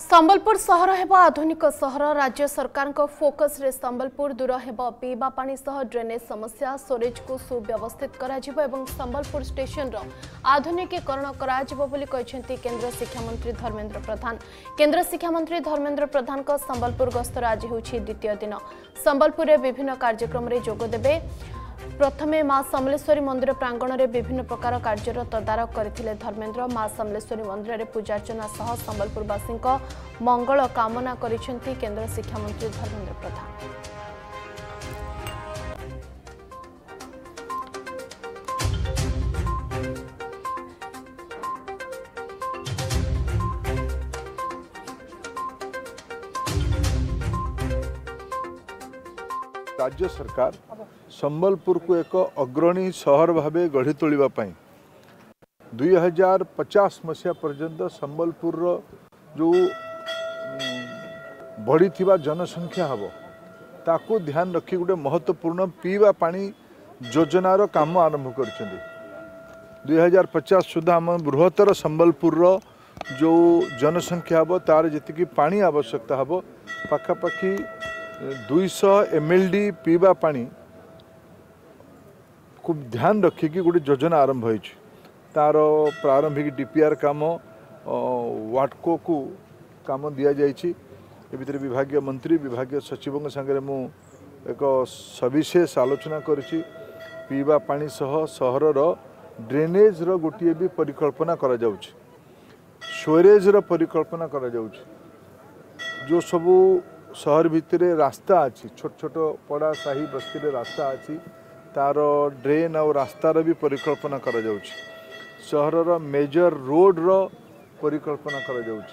संबलपुर सहर हेबा आधुनिक सहर। राज्य सरकार को फोकस रे संबलपुर दूर हेबा पीवा पानी सह ड्रेनेज समस्या, स्टोरेज को सुव्यवस्थित करा जिवो एवं संबलपुर स्टेशन रो आधुनिकीकरण करा जिवो बोली कहिसेंती केंद्र शिक्षा मंत्री धर्मेन्द्र प्रधान। केंद्र शिक्षा मंत्री धर्मेन्द्र प्रधान को संबलपुर गस्तर आज होछि द्वितीय दिन। संबलपुर रे विभिन्न कार्यक्रम रे जोग देबे। प्रथमे मां समलेश्वरी मंदिर प्रांगण में विभिन्न प्रकार कार्यर तदारख करथिले धर्मेन्द्र। मां समलेश्वरी मंदिर में पूजार्चना सह संबलपुरवासी मंगल कामना करिसेंती केंद्र शिक्षा मंत्री धर्मेन्द्र प्रधान। राज्य सरकार संबलपुर को एक अग्रणी सहर भाव गढ़ी तोलिबा पाई 2050 मसीहा पर्यंत संबलपुर जो बढ़ी थिबा जनसंख्या हबो ताको ध्यान रखी गोटे महत्वपूर्ण पीवा पानी योजनार काम आरंभ करछिंदी। 2050 सुधा हम बृहत्तर संबलपुर जो जनसंख्या हबो तार जतिकी पानी आवश्यकता हबो पाखापाखी 200 MLD पीवा पानी खूब ध्यान रखिकी गोटे योजना आरंभ हो। तार प्रारंभिक DPR काम वाटको को काम दि जाए। विभागीय मंत्री विभागीय सचिव संगे मु एक सविशेष आलोचना करी। पीवा पानी सह सहरर ड्रेनेज रो गोटे भी परिकल्पना करा जाउछ, स्टोरेज रो परिकल्पना करा जाउछ। जो सबू सहर भितर रास्ता अच्छी, छोट छोट पड़ा साही बस्ती रास्ता अच्छी, तार ड्रेन और रास्तार भी परिकल्पना करा जाउछ। सहरर मेजर रोड रो परिकल्पना करा जाउछ।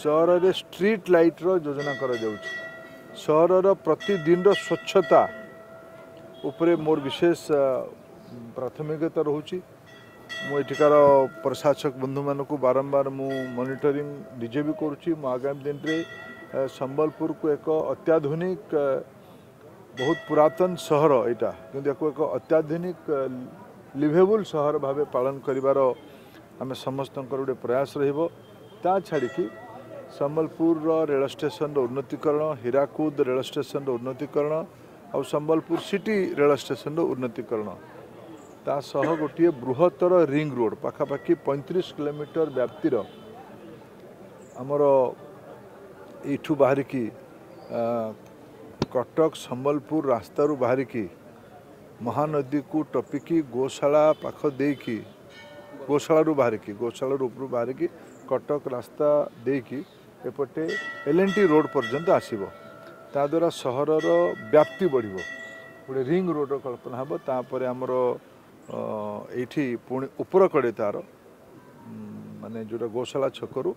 सहर रे स्ट्रीट लाइट रो योजना करा जाउछ। सहरर प्रतिदिन रो स्वच्छता उपरे मोर विशेष प्राथमिकता रहुछि। मो एठिकार प्रशासक बंधु मानकु बारंबार मु मॉनिटरिंग निजे भी करूछि। मो आगामी दिन रे संबलपुर को एक अत्याधुनिक बहुत पुरातन सहर एटा किंतु एको एक अत्याधुनिक लिवेबल सहर भाव पालन करिवारो आमे समस्त गोटे प्रयास रहिबो। ता छाड़िकी संबलपुर रेल स्टेशन उन्नतिकरण, हीराकूद रेल स्टेशन उन्नतिकरण और संबलपुर सिटी रेल स्टेशन उन्नतिकरण ता सह गोटे बृहत्तर रिंग रोड पाखापाखि 35 किलोमीटर व्याप्तिर आमर एठू बाहरिकी कटक संबलपुर रास्तारू बाहरिकी महानदी को टपिकी गोशाला पाख देकी गोशाला रूपर बाहरिकी कटक रास्ता देकी एपटे LNT रोड पर्यंत आसीबो। ता द्वारा सहरर व्याप्ति बढ़िबो, गोटे रिंग रोड कल्पना हबो। तापर हमर एठी पुणी उपर कड़े तार माने जोटा गोशाला छकरू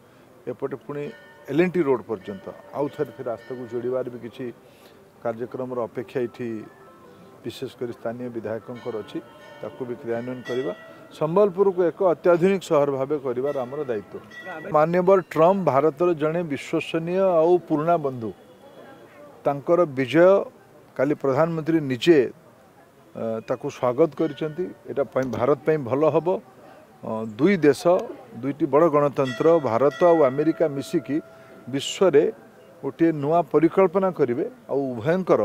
एपटे पुणी LNT रोड पर्यंत आउ थे रास्ता को जोड़बार भी किसी कार्यक्रम अपेक्षा ये विशेषकर स्थानीय विधायकों अच्छी ताकू भी क्रियान्वयन करवा। संबलपुर को एक अत्याधुनिक सहर भाव कर आमर दायित्व। मान्यवर ट्रम्प भारतर जड़े विश्वसनीय और पुराणा बंधु, तांकर विजय काली प्रधानमंत्री निजे ताकू स्वागत कर भारत पर भल हम। दुई देश दुईटी बड़ गणतंत्र भारत और अमेरिका मिसिकी विश्व में गोटे नुआ परिकल्पना करेंगे। उभयंकर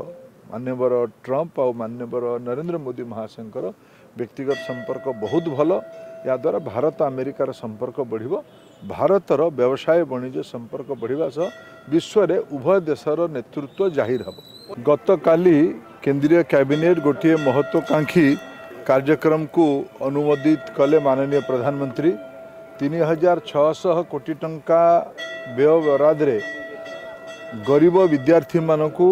मान्यवर ट्रम्प और मान्यवर नरेंद्र मोदी महाशयंकर व्यक्तिगत संपर्क बहुत भल। याद्वारा भारत अमेरिकार संपर्क बढ़, भारतर व्यवसाय वाणिज्य संपर्क बढ़िया सह विश्व में उभय देशर नेतृत्व जाहिर हम। गत काली केंद्रीय कैबिनेट गोटे महत्वाकांक्षी कार्यक्रम को अनुमोदित कले माननीय प्रधानमंत्री। 3600 कोटी टंका व्यय बराद रे गरीब विद्यार्थी मानकू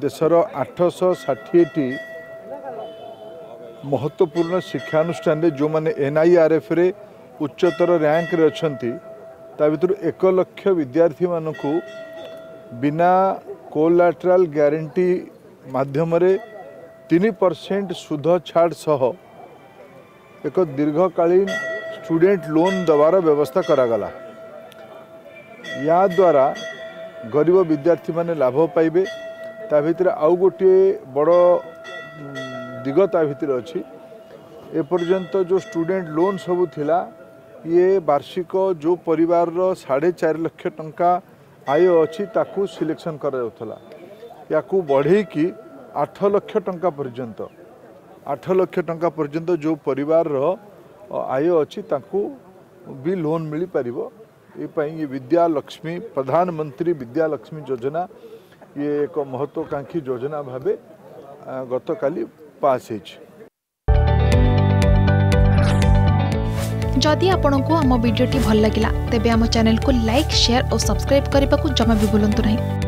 देशर 860टी महत्वपूर्ण शिक्षानुष्ठान जो माने NIRF रे उच्चतर रैंक रे अछंती ता भितर 1 लाख विद्यार्थी मानकू बिना कोलैटरल गारंटी माध्यम रे 3% सुध छाड़ सह एक दीर्घकालीन स्टूडेंट लोन दबार व्यवस्था करागला। या द्वारा गरीब विद्यार्थी माने लाभ पाइबे। ता भितर आउ गोटे बड़ दिगता भितर अच्छी एपर्यंत जो स्टूडेंट लोन सबू थिला ये वार्षिक जो परिवार 4.5 लाख टंका आय अच्छी ताकू सिलेक्शन करा या बढ़े कि 8 लाख टंका पर्यंत 8 लाख टंका पर्यंत जो परिवार आय अच्छी ताकू भी लोन मिल पार। ये विद्या लक्ष्मी प्रधानमंत्री विद्या लक्ष्मी योजना ये एक महत्वाकांक्षी योजना भावे गत काली पास होइछ। जदि आपंक आम भिडी भल लगा तेब आम चैनल को लाइक शेयर और सब्सक्राइब करने को जमा भी भूलु नहीं।